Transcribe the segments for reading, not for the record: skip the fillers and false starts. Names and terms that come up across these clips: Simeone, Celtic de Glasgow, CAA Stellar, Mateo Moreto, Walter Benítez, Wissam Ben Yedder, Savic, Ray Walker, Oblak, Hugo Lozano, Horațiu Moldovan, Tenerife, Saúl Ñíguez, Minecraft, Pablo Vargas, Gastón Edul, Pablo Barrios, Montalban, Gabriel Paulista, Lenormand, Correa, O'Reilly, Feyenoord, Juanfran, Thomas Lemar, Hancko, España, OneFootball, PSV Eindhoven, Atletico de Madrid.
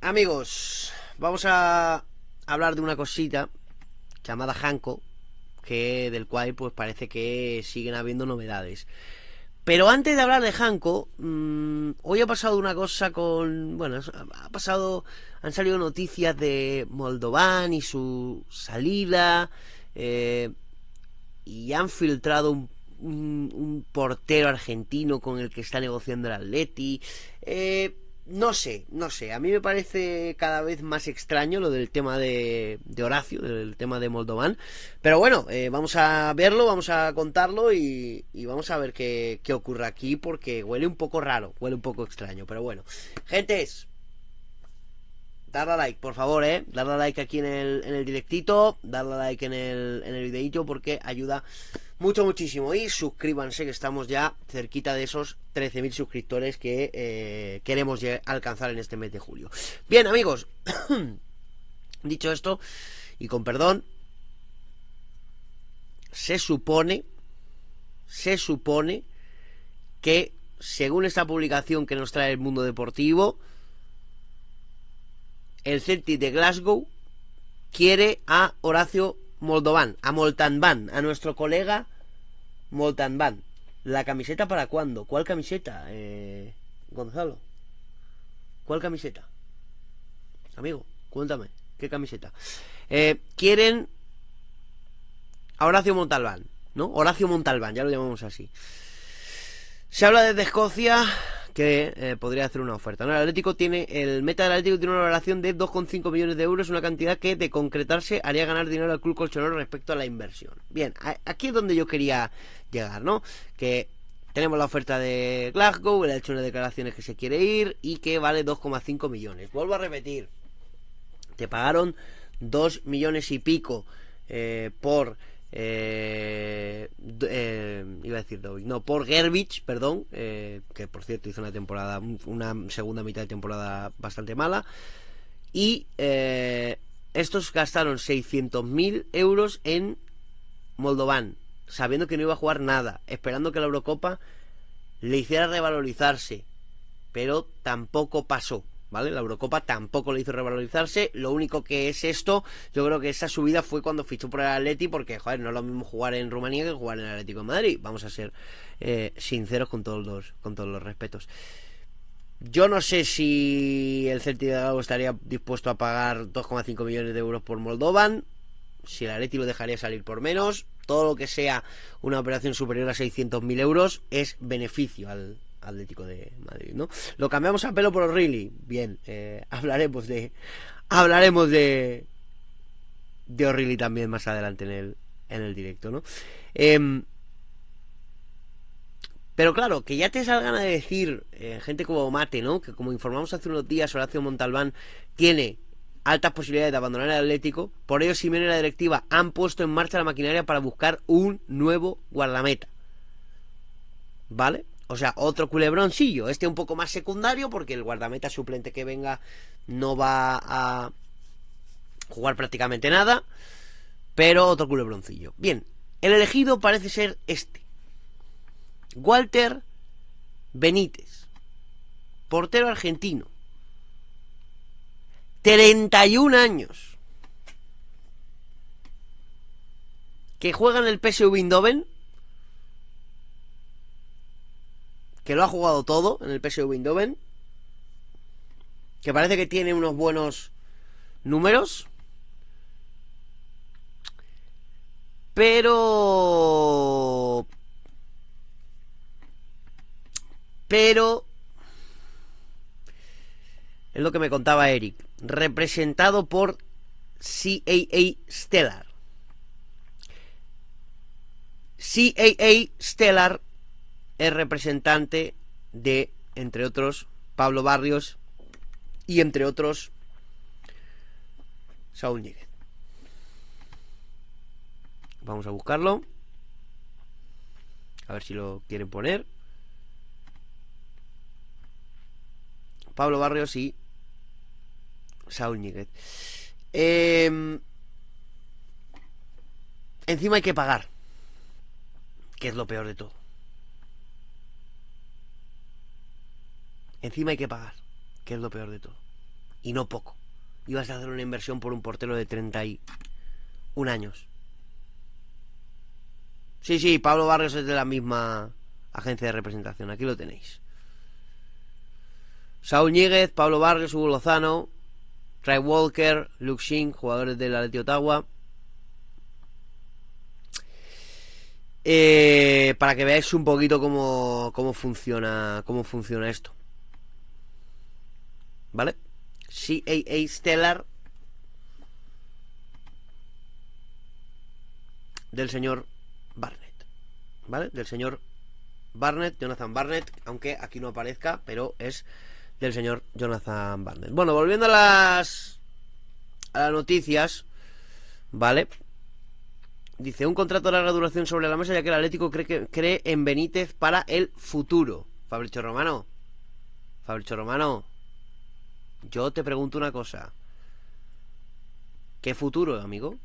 Amigos, vamos a hablar de una cosita llamada Hancko, que del cual pues parece que siguen habiendo novedades. Pero antes de hablar de Hancko, hoy ha pasado una cosa con... Bueno, han salido noticias de Moldovan y su salida, y han filtrado un portero argentino con el que está negociando el Atleti. No sé, a mí me parece cada vez más extraño lo del tema de Horațiu, del tema de Moldovan. Pero bueno, vamos a verlo, vamos a contarlo y vamos a ver qué ocurre aquí, porque huele un poco raro, huele un poco extraño. Pero bueno, gentes, darle a like, por favor, darle a like aquí en el directito, darle a like en el videito, porque ayuda mucho, muchísimo. Y suscríbanse, que estamos ya cerquita de esos 13.000 suscriptores que queremos alcanzar en este mes de julio. Bien, amigos, dicho esto, y con perdón, se supone que, según esta publicación que nos trae el Mundo Deportivo, el Celtic de Glasgow quiere a Horațiu Moldovan, a Montalban, a nuestro colega Montalban. ¿La camiseta para cuándo? ¿Cuál camiseta, Gonzalo? ¿Cuál camiseta? Amigo, cuéntame, ¿qué camiseta? Quieren a Horațiu Montalban, ¿no? Horațiu Montalban, ya lo llamamos así. Se habla desde Escocia que podría hacer una oferta, ¿no? El meta del Atlético tiene una valoración de 2,5 millones de euros, una cantidad que, de concretarse, haría ganar dinero al club colchonero respecto a la inversión. Bien, aquí es donde yo quería llegar, ¿no? Que tenemos la oferta de Glasgow, él ha hecho unas declaraciones que se quiere ir y que vale 2,5 millones. Vuelvo a repetir, te pagaron 2 millones y pico por... por Gerbic, perdón, que por cierto hizo una segunda mitad de temporada bastante mala, y estos gastaron 600.000 euros en Moldovan, sabiendo que no iba a jugar nada, esperando que la Eurocopa le hiciera revalorizarse, pero tampoco pasó, ¿vale? La Eurocopa tampoco le hizo revalorizarse. Lo único que es esto, yo creo que esa subida fue cuando fichó por el Atleti, porque, joder, no es lo mismo jugar en Rumanía que jugar en el Atlético de Madrid. Vamos a ser sinceros con todos los respetos. Yo no sé si el Celtic de Glasgow estaría dispuesto a pagar 2,5 millones de euros por Moldovan, si el Atleti lo dejaría salir por menos. Todo lo que sea una operación superior a 600.000 euros es beneficio al Atlético de Madrid, ¿no? Lo cambiamos a pelo por O'Reilly. Bien, hablaremos de O'Reilly también más adelante en el directo, ¿no? Pero claro, que ya te salgan a decir gente como Mate, ¿no? Que, como informamos hace unos días, Horațiu Montalban tiene altas posibilidades de abandonar el Atlético. Por ello, Simeone y la directiva han puesto en marcha la maquinaria para buscar un nuevo guardameta, ¿vale? O sea, otro culebroncillo, este un poco más secundario, porque el guardameta suplente que venga no va a jugar prácticamente nada, pero otro culebroncillo. Bien, el elegido parece ser este, Walter Benítez, portero argentino, 31 años, que juega en el PSV Eindhoven, que lo ha jugado todo en el PSV Eindhoven, que parece que tiene unos buenos números, pero es lo que me contaba Eric, representado por CAA Stellar. CAA Stellar es representante de, entre otros, Pablo Barrios y, entre otros, Saúl Ñíguez. Vamos a buscarlo, a ver si lo quieren poner. Pablo Barrios y Saúl Ñíguez. Encima hay que pagar, que es lo peor de todo. que es lo peor de todo. Y no poco. Ibas a hacer una inversión por un portero de 31 años. Sí, sí, Pablo Barrios es de la misma agencia de representación. Aquí lo tenéis. Saúl Ñíguez, Pablo Vargas, Hugo Lozano, Ray Walker, Luke Shin, jugadores del Atleti de Ottawa. Para que veáis un poquito cómo funciona esto. ¿Vale? CAA Stellar del señor Barnett. ¿Vale? Del señor Barnett, Jonathan Barnett, aunque aquí no aparezca, pero es del señor Jonathan Barnett. Bueno, volviendo a las noticias, ¿vale? Dice, un contrato de larga duración sobre la mesa, ya que el Atlético cree en Benítez para el futuro. Fabrizio Romano, yo te pregunto una cosa. ¿Qué futuro, amigo?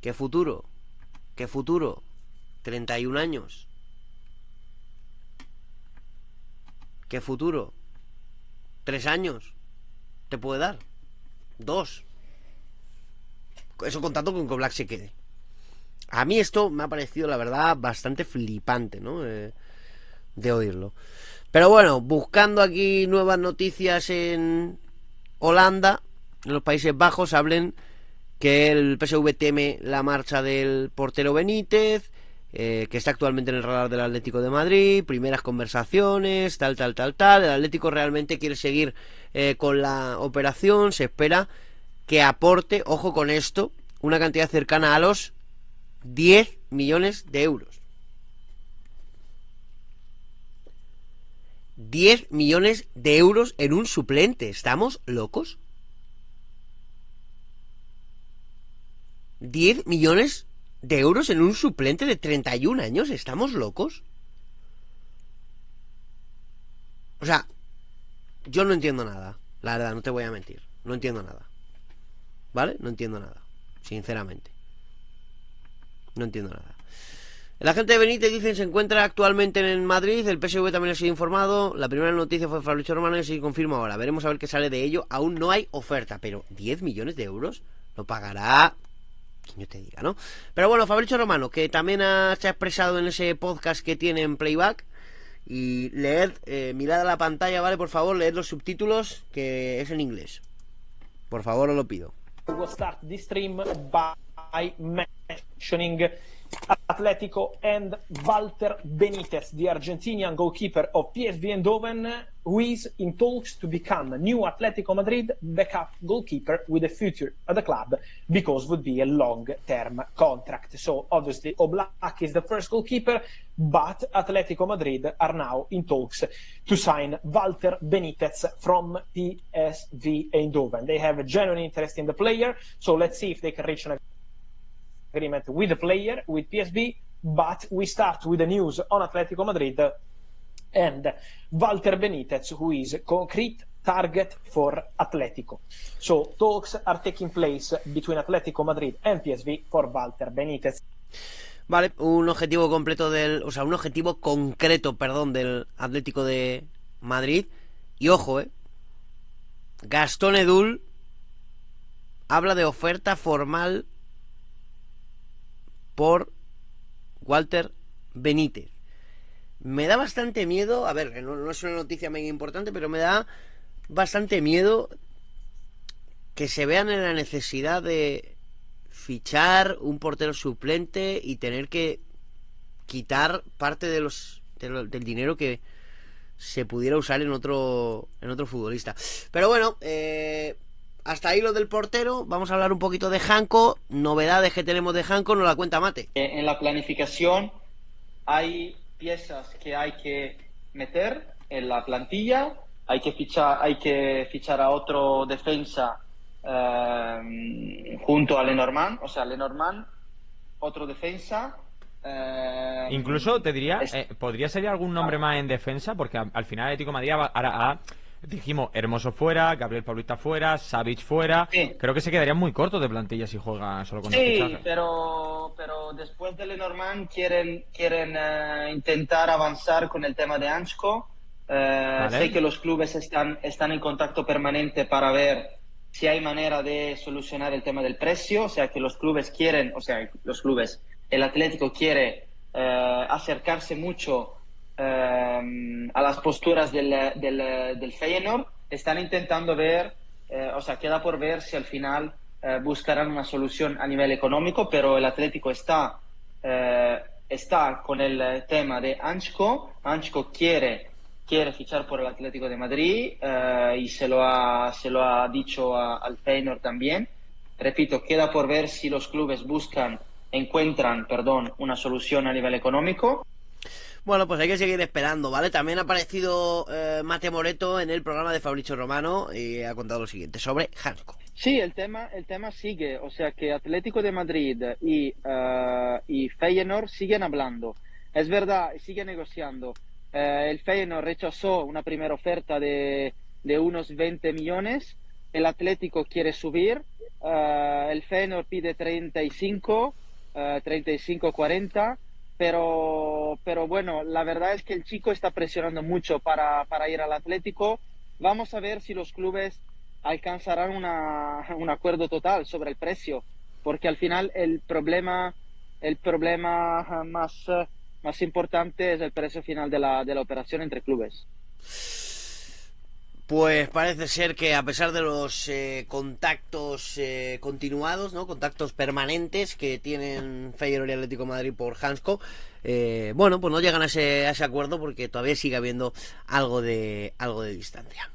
¿Qué futuro? ¿Qué futuro? 31 años. ¿Qué futuro? 3 años. ¿Te puede dar? 2. Eso contando con que Oblak se quede. A mí esto me ha parecido, la verdad, bastante flipante, ¿no? De oírlo. Pero bueno, buscando aquí nuevas noticias en Holanda, en los Países Bajos, hablen que el PSV teme la marcha del portero Benítez, que está actualmente en el radar del Atlético de Madrid, primeras conversaciones, tal. El Atlético realmente quiere seguir con la operación, se espera que aporte, ojo con esto, una cantidad cercana a los 10 millones de euros. 10 millones de euros en un suplente, ¿estamos locos? 10 millones de euros en un suplente de 31 años, ¿estamos locos? O sea, yo no entiendo nada, la verdad, no te voy a mentir, no entiendo nada. ¿Vale? No entiendo nada, sinceramente. No entiendo nada. El agente de Benítez, dicen, se encuentra actualmente en Madrid. El PSV también ha sido informado. La primera noticia fue Fabrizio Romano y se confirma ahora. Veremos a ver qué sale de ello. Aún no hay oferta, pero 10 millones de euros lo pagará quien yo te diga, ¿no? Pero bueno, Fabrizio Romano, que también se ha expresado en ese podcast que tiene en Playback. Y leed, mirad a la pantalla, ¿vale? Por favor, leed los subtítulos, que es en inglés. Por favor, os lo pido. We will start this stream by mentioning Atletico and Walter Benítez, the Argentinian goalkeeper of PSV Eindhoven, who is in talks to become new Atletico Madrid backup goalkeeper with a future at the club, because would be a long-term contract. So obviously Oblak is the first goalkeeper, but Atletico Madrid are now in talks to sign Walter Benítez from PSV Eindhoven. They have a genuine interest in the player, so let's see if they can reach an agreement with the player, with PSV, but we start with the news on Atletico Madrid and Walter Benítez, who is a concrete target for Atletico. So talks are taking place between Atletico Madrid and PSV for Walter Benítez. Vale, un objetivo completo del, o sea, un objetivo concreto, perdón, del Atlético de Madrid. Y ojo, Gastón Edul habla de oferta formal por Walter Benítez. Me da bastante miedo. A ver, no es una noticia mega importante, pero me da bastante miedo que se vean en la necesidad de fichar un portero suplente y tener que quitar parte del dinero que se pudiera usar en otro futbolista. Pero bueno, hasta ahí lo del portero. Vamos a hablar un poquito de Hancko. Novedades que tenemos de Hancko nos la cuenta Mate. En la planificación hay piezas que hay que meter en la plantilla. Hay que fichar a otro defensa junto a Lenormand. O sea, Lenormand, otro defensa. Incluso te diría, ¿podría ser algún nombre más en defensa? Porque al final Atlético de Madrid ahora dijimos Hermoso fuera, Gabriel Paulista fuera, Savic fuera. Sí. Creo que se quedarían muy cortos de plantilla si juegan solo con dos fichajes. Sí, pero después de Lenormand quieren intentar avanzar con el tema de Hancko. Vale. Sé que los clubes están en contacto permanente para ver si hay manera de solucionar el tema del precio, o sea que los clubes quieren, el Atlético quiere acercarse mucho a las posturas del Feyenoord. Están intentando ver, queda por ver si al final buscarán una solución a nivel económico, pero el Atlético está con el tema de Hancko. Hancko quiere fichar por el Atlético de Madrid y se lo ha dicho al Feyenoord también. Repito, queda por ver si los clubes encuentran una solución a nivel económico. Bueno, pues hay que seguir esperando, ¿vale? También ha aparecido Mateo Moreto en el programa de Fabrizio Romano y ha contado lo siguiente sobre Hancko. Sí, el tema sigue, o sea que Atlético de Madrid y Feyenoord siguen hablando. Es verdad, siguen negociando. El Feyenoord rechazó una primera oferta de unos 20 millones. El Atlético quiere subir. El Feyenoord pide 35-40. Pero bueno, la verdad es que el chico está presionando mucho para ir al Atlético. Vamos a ver si los clubes alcanzarán un acuerdo total sobre el precio, porque al final el problema más importante es el precio final de la operación entre clubes. Pues parece ser que a pesar de los contactos continuados, ¿no? Contactos permanentes que tienen Feyenoord y Atlético de Madrid por Hancko, bueno, pues no llegan a ese acuerdo porque todavía sigue habiendo algo de distancia.